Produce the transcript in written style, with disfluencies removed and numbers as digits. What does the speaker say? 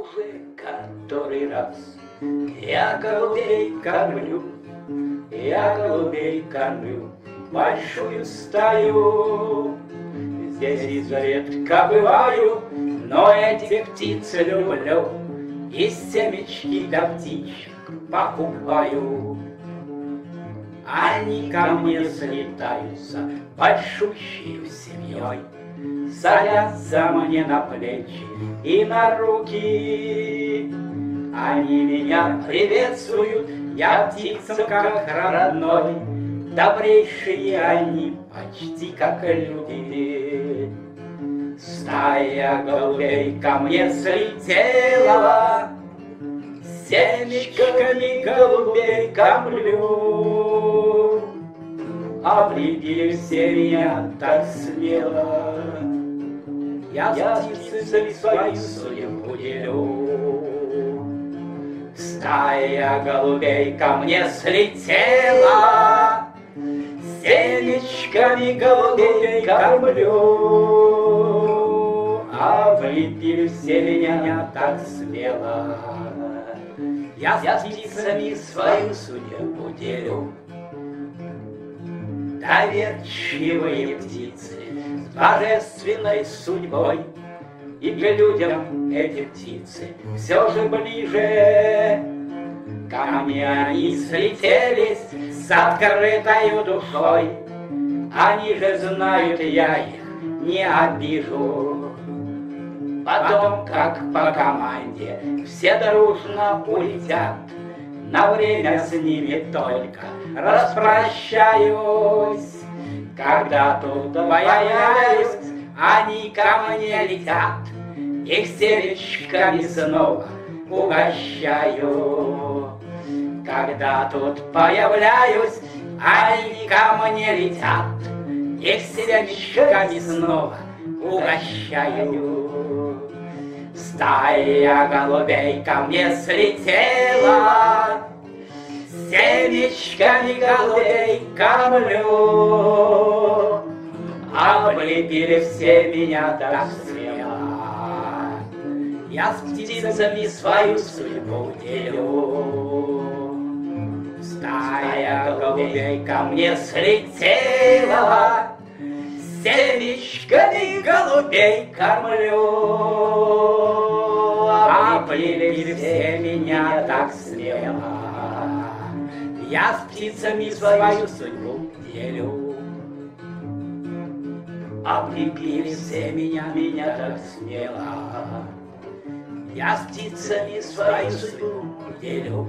уже который раз. Я голубей кормлю, большую стаю. Здесь изредка бываю, но эти птицы люблю. И семечки для птичек покупаю. Они ко мне слетаются, большущей семьей. Садятся мне на плечи и на руки. Они меня приветствуют, я птица как родной. Добрейшие они, почти как люди. Стая голубей ко мне слетела, семечками голубей кормлю. Облепили все меня так смело, я птицы свою судьбу делю. Стая голубей ко мне слетела, семечками голубей кормлю. Облепили все меня так смело, я с птицами свою судьбу делю. Доверчивые птицы с божественной судьбой, и к людям эти птицы все же ближе. Ко мне они слетелись с открытою душой, они же знают, я их не обижу. Потом, как по команде, все дружно улетят, на время с ними только распрощаюсь. Когда тут появляюсь, они ко мне летят, их семечками снова угощаю. Когда тут появляюсь, они ко мне летят, их семечками снова угощаю. Стая голубей ко мне слетела, семечками голубей кормлю. Облепили все меня так смело, я с птицами свою судьбу делю. Стая голубей ко мне слетела, семечками голубей кормлю. Облепили все меня так смело, я с птицами свою судьбу делю. Облепили все меня так смело, я с птицами свою судьбу делю.